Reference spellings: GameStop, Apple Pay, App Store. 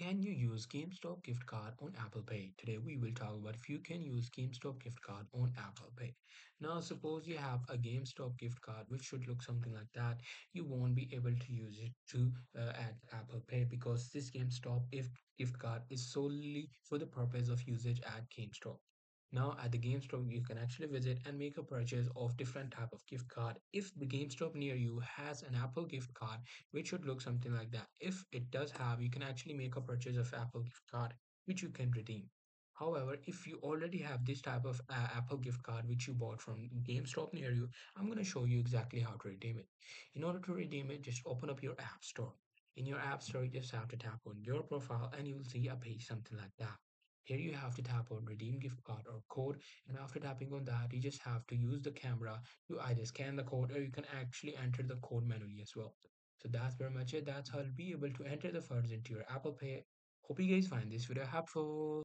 Can you use GameStop gift card on Apple Pay? Today we will talk about if you can use GameStop gift card on Apple Pay. Now suppose you have a GameStop gift card which should look something like that. You won't be able to use it to at Apple Pay because this GameStop gift card is solely for the purpose of usage at GameStop. Now at the GameStop, you can actually visit and make a purchase of different type of gift card. If the GameStop near you has an Apple gift card, which should look something like that. If it does have, you can actually make a purchase of Apple gift card, which you can redeem. However, if you already have this type of Apple gift card, which you bought from GameStop near you, I'm going to show you exactly how to redeem it. In order to redeem it, just open up your App Store. In your App Store, you just have to tap on your profile and you'll see a page something like that. Here you have to tap on redeem gift card or code, and after tapping on that, you just have to use the camera to either scan the code, or you can actually enter the code manually as well. So that's very much it. That's how you'll be able to enter the funds into your Apple Pay. Hope you guys find this video helpful.